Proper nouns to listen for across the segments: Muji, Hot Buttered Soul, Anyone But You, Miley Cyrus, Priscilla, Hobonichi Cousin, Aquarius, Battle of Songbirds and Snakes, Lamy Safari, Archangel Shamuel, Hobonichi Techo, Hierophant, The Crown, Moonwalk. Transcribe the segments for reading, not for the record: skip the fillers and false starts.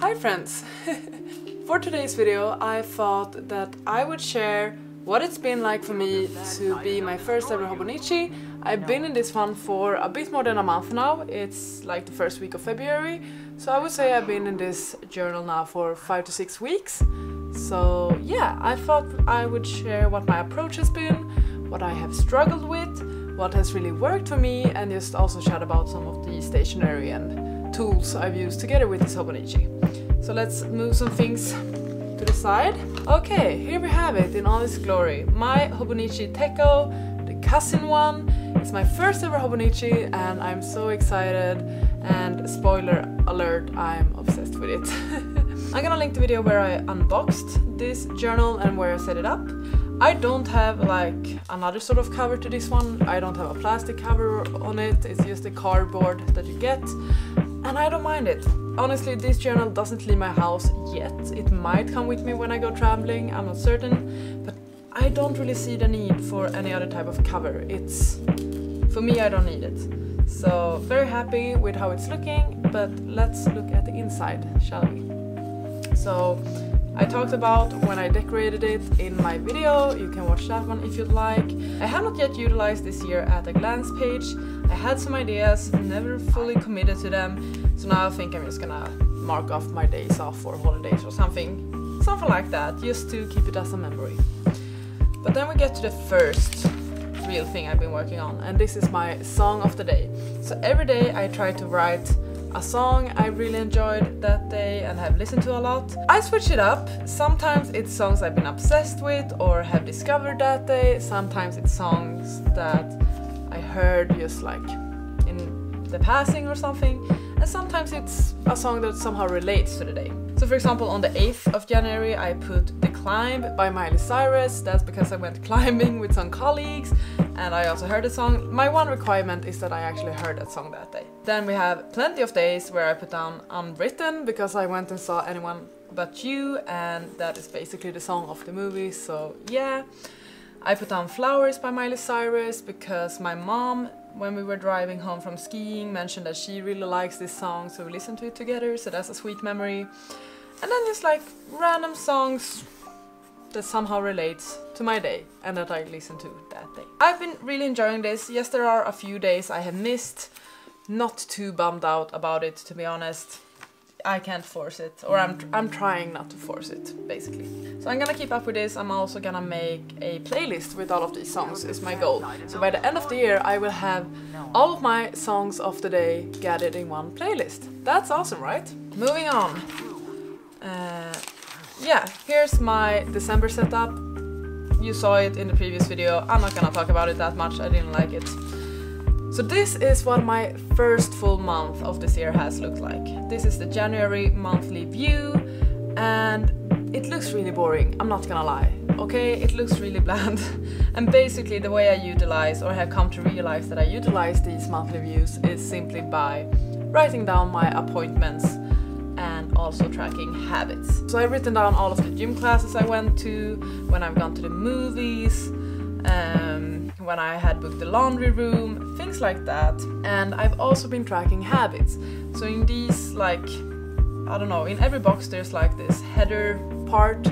Hi friends! For today's video I thought that I would share what it's been like for me to be my first ever Hobonichi. I've been in this one for a bit more than a month now. It's like the first week of February, so I would say I've been in this journal now for 5 to 6 weeks. So yeah, I thought I would share what my approach has been, what I have struggled with, what has really worked for me, and just also chat about some of the stationery and tools I've used together with this Hobonichi. So let's move some things to the side. Okay, here we have it in all its glory. My Hobonichi Techo, the cousin one. It's my first ever Hobonichi and I'm so excited, and spoiler alert, I'm obsessed with it. I'm gonna link the video where I unboxed this journal and where I set it up. I don't have like another sort of cover to this one. I don't have a plastic cover on it. It's just the cardboard that you get. And I don't mind it. Honestly, this journal doesn't leave my house yet. It might come with me when I go traveling, I'm not certain. But I don't really see the need for any other type of cover. It's... for me, I don't need it. So, very happy with how it's looking, but let's look at the inside, shall we? So, I talked about when I decorated it in my video, you can watch that one if you'd like. I have not yet utilized this year at a glance page. I had some ideas, never fully committed to them, so now I think I'm just gonna mark off my days off or holidays or something like that, just to keep it as a memory. But then we get to the first real thing I've been working on, and this is my song of the day. So every day I try to write a song I really enjoyed that day and have listened to a lot. I switch it up. Sometimes it's songs I've been obsessed with or have discovered that day. Sometimes it's songs that I heard just like in the passing or something. And sometimes it's a song that somehow relates to the day. So for example, on the 8th of January I put The Climb by Miley Cyrus. That's because I went climbing with some colleagues. And I also heard the song. My one requirement is that I actually heard that song that day. Then we have plenty of days where I put down Unwritten because I went and saw Anyone But You, and that is basically the song of the movie, so yeah. I put down Flowers by Miley Cyrus because my mom, when we were driving home from skiing, mentioned that she really likes this song, so we listened to it together, so that's a sweet memory. And then just like random songs that somehow relates to my day and that I listened to that day. I've been really enjoying this. Yes, there are a few days I have missed. Not too bummed out about it, to be honest. I can't force it, or I'm trying not to force it, basically. So I'm gonna keep up with this. I'm also gonna make a playlist with all of these songs, is my goal. So by the end of the year I will have all of my songs of the day gathered in one playlist. That's awesome, right? Moving on. Yeah, here's my December setup. You saw it in the previous video. I'm not gonna talk about it that much, I didn't like it. So this is what my first full month of this year has looked like. This is the January monthly view, and it looks really boring, I'm not gonna lie. Okay, it looks really bland. And basically the way I utilize, or have come to realize that I utilize these monthly views, is simply by writing down my appointments and also tracking habits. So I've written down all of the gym classes I went to, when I've gone to the movies, when I had booked the laundry room, things like that. And I've also been tracking habits. So in these, like, I don't know, in every box there's like this header part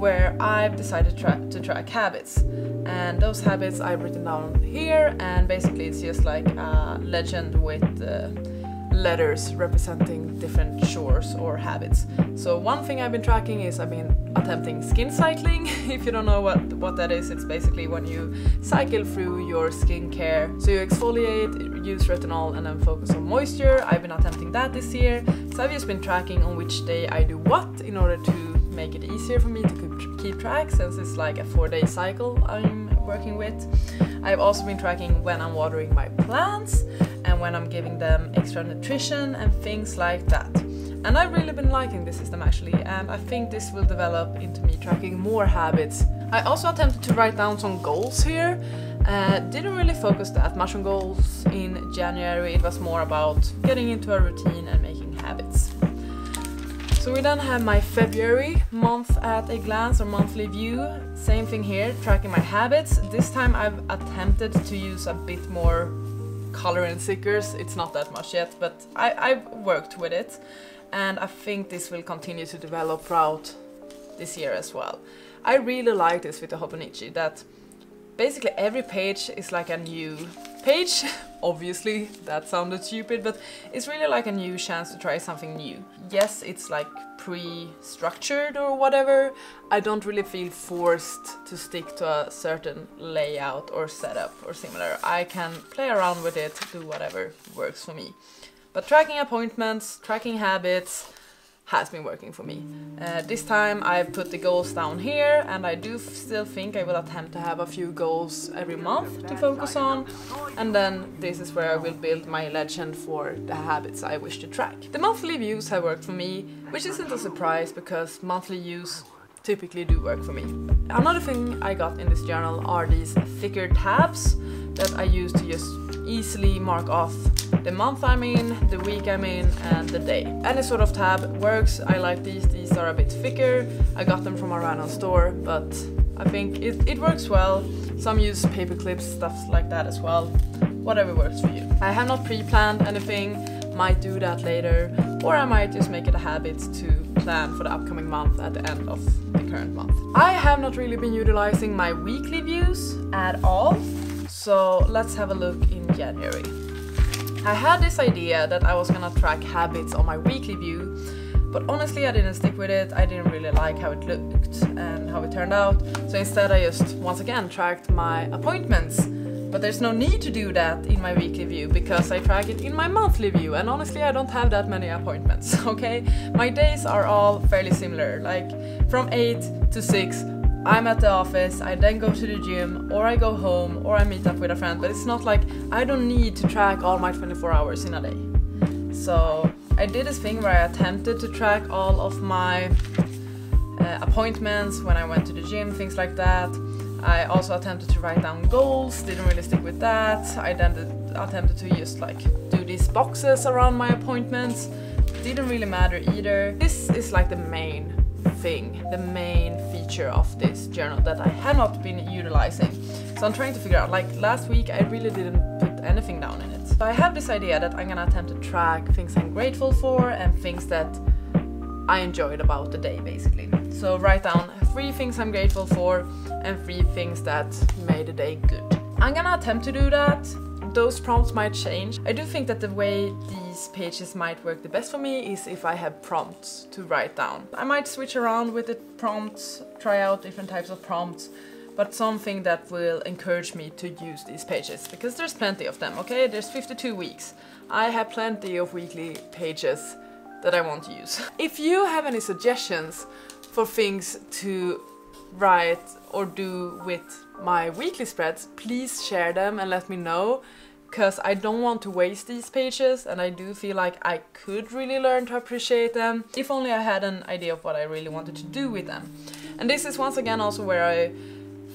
where I've decided to track habits. And those habits I've written down here, and basically it's just like a legend with letters representing different chores or habits. So one thing I've been tracking is I've been attempting skin cycling. If you don't know what that is, it's basically when you cycle through your skincare. So you exfoliate, use retinol, and then focus on moisture. I've been attempting that this year. So I've just been tracking on which day I do what in order to make it easier for me to keep track, since it's like a 4-day cycle I'm working with. I've also been tracking when I'm watering my plants and when I'm giving them extra nutrition and things like that. And I've really been liking this system actually, and I think this will develop into me tracking more habits. I also attempted to write down some goals here. Didn't really focus that much on goals in January. It was more about getting into a routine and making habits. So we then have my February month at a glance, or monthly view. Same thing here, tracking my habits. This time I've attempted to use a bit more color and stickers. It's not that much yet, but I've worked with it. and I think this will continue to develop throughout this year as well. I really like this with the Hobonichi, that basically every page is like a new page. Obviously, that sounded stupid, but it's really like a new chance to try something new. Yes, it's like pre-structured or whatever. I don't really feel forced to stick to a certain layout or setup or similar. I can play around with it, do whatever works for me. But tracking appointments, tracking habits, has been working for me. This time I've put the goals down here, and I do still think I will attempt to have a few goals every month to focus on, and then this is where I will build my legend for the habits I wish to track. The monthly views have worked for me, which isn't a surprise because monthly views typically do work for me. Another thing I got in this journal are these thicker tabs that I use to just easily mark off the month I'm in, the week I'm in, and the day. Any sort of tab works. I like these are a bit thicker. I got them from a random store, but I think it works well. Some use paper clips, stuff like that as well. Whatever works for you. I have not pre-planned anything, might do that later, or I might just make it a habit to plan for the upcoming month at the end of the current month. I have not really been utilizing my weekly views at all, so let's have a look in January. I had this idea that I was gonna track habits on my weekly view, but honestly I didn't stick with it. I didn't really like how it looked and how it turned out, so instead I just once again tracked my appointments. But there's no need to do that in my weekly view because I track it in my monthly view, and honestly I don't have that many appointments, okay? My days are all fairly similar, like from 8 to 6 I'm at the office, I then go to the gym, or I go home, or I meet up with a friend, but it's not like I don't need to track all my 24 hours in a day. So I did this thing where I attempted to track all of my appointments, when I went to the gym, things like that. I also attempted to write down goals, didn't really stick with that. I then attempted to just like do these boxes around my appointments. Didn't really matter either. This is like the main thing, the main feature of this journal that I have not been utilizing. So I'm trying to figure out, like last week I really didn't put anything down in it. So I have this idea that I'm gonna attempt to track things I'm grateful for and things that I enjoyed about the day basically. So write down 3 things I'm grateful for and 3 things that made the day good. I'm gonna attempt to do that. Those prompts might change. I do think that the way these pages might work the best for me is if I have prompts to write down. I might switch around with the prompts, try out different types of prompts, but something that will encourage me to use these pages, because there's plenty of them, okay? There's 52 weeks. I have plenty of weekly pages that I want to use. If you have any suggestions for things to write or do with my weekly spreads, please share them and let me know, because I don't want to waste these pages, and I do feel like I could really learn to appreciate them if only I had an idea of what I really wanted to do with them. And this is once again also where I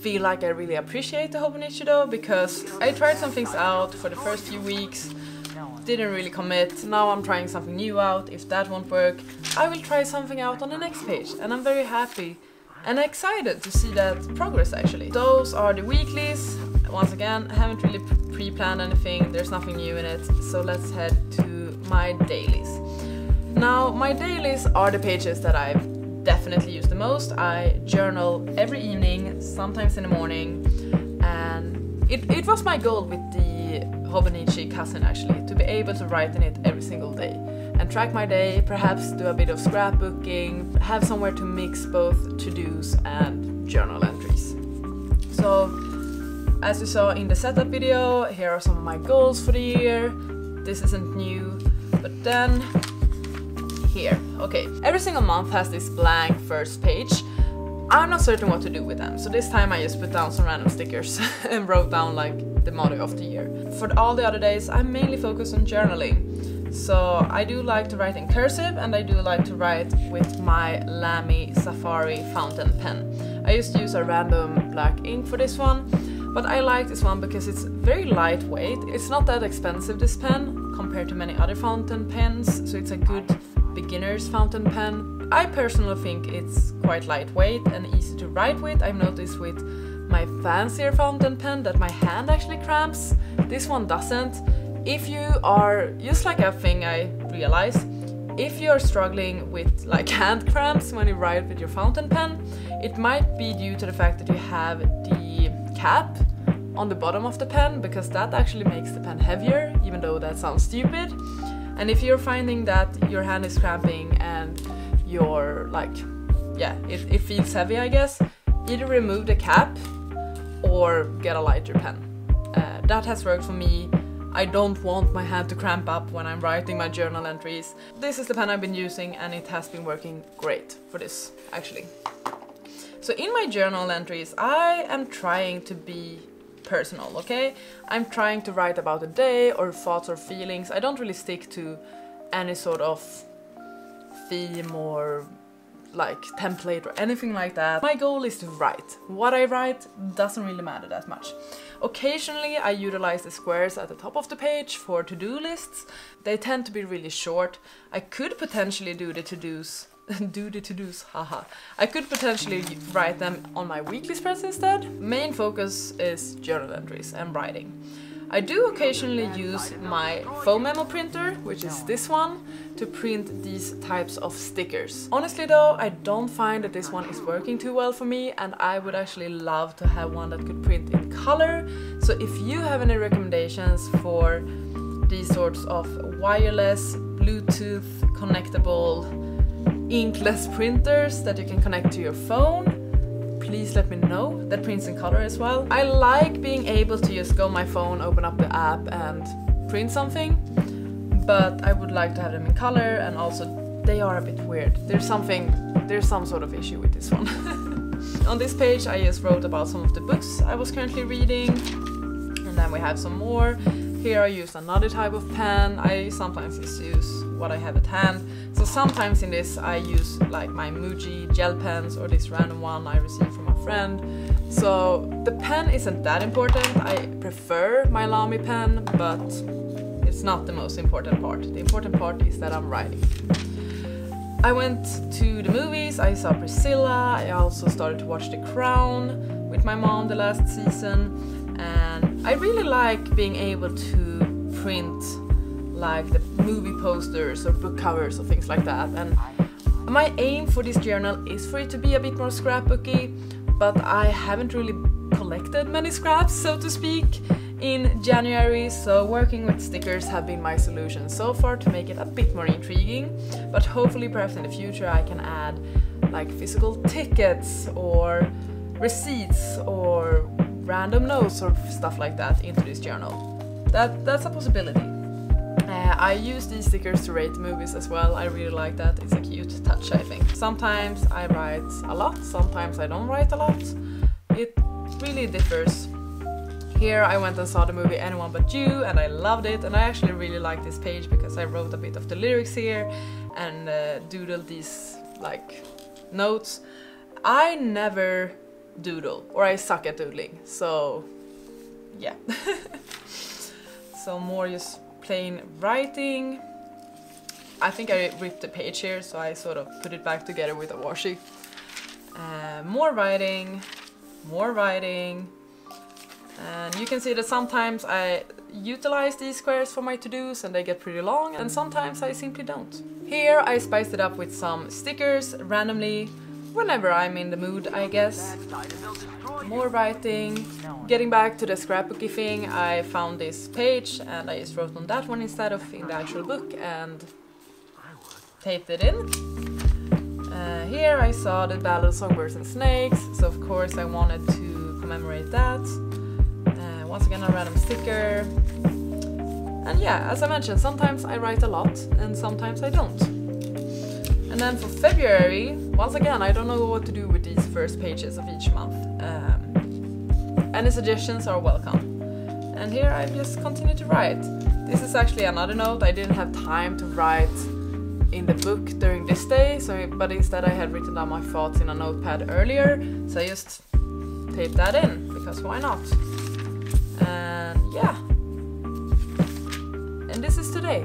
feel like I really appreciate the Hobonichi though, because I tried some things out for the first few weeks, didn't really commit. Now I'm trying something new out. If that won't work, I will try something out on the next page, and I'm very happy and excited to see that progress actually. Those are the weeklies. Once again, I haven't really pre-planned anything, there's nothing new in it, so let's head to my dailies. Now, my dailies are the pages that I've definitely used the most. I journal every evening, sometimes in the morning, and it was my goal with the Hobonichi Cousin actually, to be able to write in it every single day. And track my day, perhaps do a bit of scrapbooking, have somewhere to mix both to-dos and journal entries. So, as you saw in the setup video, here are some of my goals for the year. This isn't new, but then here, okay. Every single month has this blank first page. I'm not certain what to do with them, so this time I just put down some random stickers and wrote down like the motto of the year. For all the other days, I mainly focus on journaling. So I do like to write in cursive, and I do like to write with my Lamy Safari fountain pen. I just use a random black ink for this one, but I like this one because it's very lightweight. It's not that expensive, this pen, compared to many other fountain pens, so it's a good beginner's fountain pen. I personally think it's quite lightweight and easy to write with. I've noticed with my fancier fountain pen that my hand actually cramps. This one doesn't. If you are, just like a thing I realized, If you're struggling with like hand cramps when you write with your fountain pen, it might be due to the fact that you have the cap on the bottom of the pen, because that actually makes the pen heavier, even though that sounds stupid. And if you're finding that your hand is cramping and you're like, yeah, it feels heavy, I guess, either remove the cap or get a lighter pen. That has worked for me. I don't want my hand to cramp up when I'm writing my journal entries. This is the pen I've been using and it has been working great for this, actually. So in my journal entries, I am trying to be personal, okay? I'm trying to write about a day or thoughts or feelings. I don't really stick to any sort of theme or like template or anything like that. My goal is to write. What I write doesn't really matter that much. Occasionally I utilize the squares at the top of the page for to-do lists. They tend to be really short. I could potentially do the to-dos, haha. I could potentially write them on my weekly spreads instead. Main focus is journal entries and writing. I do occasionally use my foam memo printer, which is this one, to print these types of stickers. Honestly though, I don't find that this one is working too well for me, and I would actually love to have one that could print in color. So if you have any recommendations for these sorts of wireless, Bluetooth connectable, inkless printers that you can connect to your phone, please let me know. That prints in color as well. I like being able to just go on my phone, open up the app and print something, but I would like to have them in color, and also they are a bit weird. There's some sort of issue with this one. On this page I just wrote about some of the books I was currently reading, and then we have some more. Here I use another type of pen. I sometimes just use what I have at hand. So sometimes in this I use like my Muji gel pens or this random one I received from a friend. So the pen isn't that important. I prefer my Lamy pen, but it's not the most important part. The important part is that I'm writing. I went to the movies, I saw Priscilla, I also started to watch The Crown with my mom the last season. And I really like being able to print like the movie posters or book covers or things like that. And my aim for this journal is for it to be a bit more scrapbooky, but I haven't really collected many scraps, so to speak, in January, so working with stickers have been my solution so far to make it a bit more intriguing. But hopefully perhaps in the future I can add like physical tickets or receipts or random notes or stuff like that into this journal. That's a possibility. I use these stickers to rate movies as well. I really like that. It's a cute touch, I think. Sometimes I write a lot, sometimes I don't write a lot. It really differs. Here I went and saw the movie Anyone But You, and I loved it, and I actually really like this page because I wrote a bit of the lyrics here and doodled these like notes. I never doodle, or I suck at doodling, so yeah. So more just plain writing. I think I ripped the page here, so I sort of put it back together with a washi. More writing, and you can see that sometimes I utilize these squares for my to-dos and they get pretty long, and sometimes I simply don't. Here I spiced it up with some stickers randomly whenever I'm in the mood, I guess. More writing. Getting back to the scrapbooky thing, I found this page and I just wrote on that one instead of in the actual book and taped it in. Here I saw the Battle of Songbirds and Snakes, so of course I wanted to commemorate that. Once again, a random sticker. And yeah, as I mentioned, sometimes I write a lot and sometimes I don't. And then for February, once again, I don't know what to do with these first pages of each month. Any suggestions are welcome. And here I just continue to write. This is actually another note. I didn't have time to write in the book during this day, so, but instead I had written down my thoughts in a notepad earlier, so I just taped that in, because why not? And yeah. And this is today.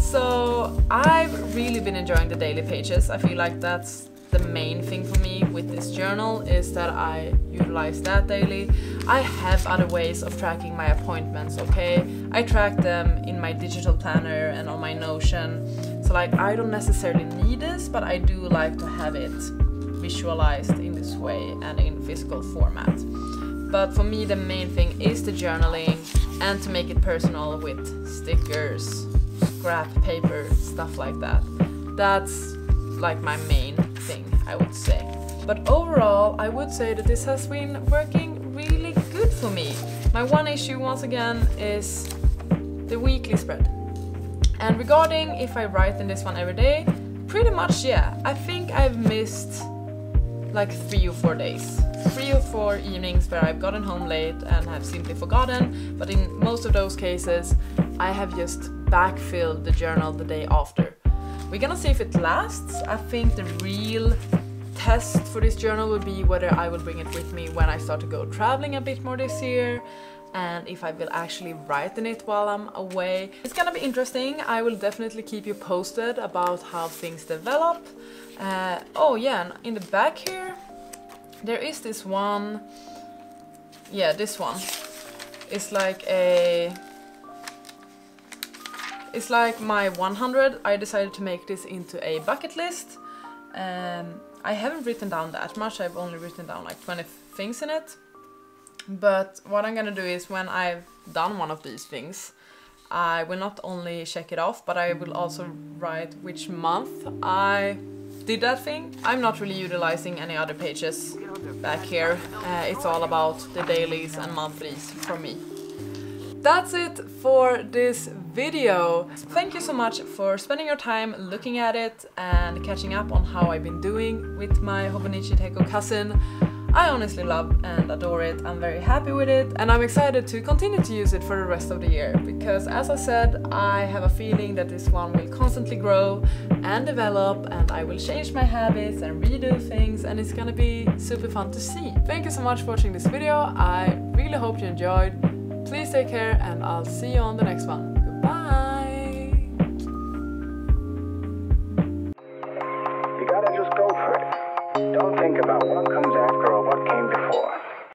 So I've really been enjoying the daily pages. I feel like that's the main thing for me with this journal is that I utilize that daily. I have other ways of tracking my appointments, okay? I track them in my digital planner and on my Notion. So like, I don't necessarily need this, but I do like to have it visualized in this way and in physical format. But for me, the main thing is the journaling, and to make it personal with stickers, scrap paper, stuff like that. That's like my main thing, I would say. But overall, I would say that this has been working really good for me. My one issue, once again, is the weekly spread. And regarding if I write in this one every day, pretty much, yeah. I think I've missed like 3 or 4 days. 3 or 4 evenings where I've gotten home late and have simply forgotten, but in most of those cases, I have just backfilled the journal the day after. We're gonna see if it lasts. I think the real test for this journal will be whether I will bring it with me when I start to go traveling a bit more this year, and if I will actually write in it while I'm away. It's gonna be interesting. I will definitely keep you posted about how things develop. Oh yeah, and in the back here, there is this one. Yeah, this one. It's like a... it's like my 100. I decided to make this into a bucket list. I haven't written down that much. I've only written down like 20 things in it. But what I'm gonna do is, when I've done one of these things, I will not only check it off, but I will also write which month I did that thing. I'm not really utilizing any other pages back here. It's all about the dailies and monthlies for me. That's it for this video. Thank you so much for spending your time looking at it and catching up on how I've been doing with my Hobonichi Techo cousin. I honestly love and adore it. I'm very happy with it, and I'm excited to continue to use it for the rest of the year, because as I said, I have a feeling that this one will constantly grow and develop, and I will change my habits and redo things, and it's gonna be super fun to see. Thank you so much for watching this video. I really hope you enjoyed. Please take care, and I'll see you on the next one. Goodbye! You gotta just go for it. Don't think about what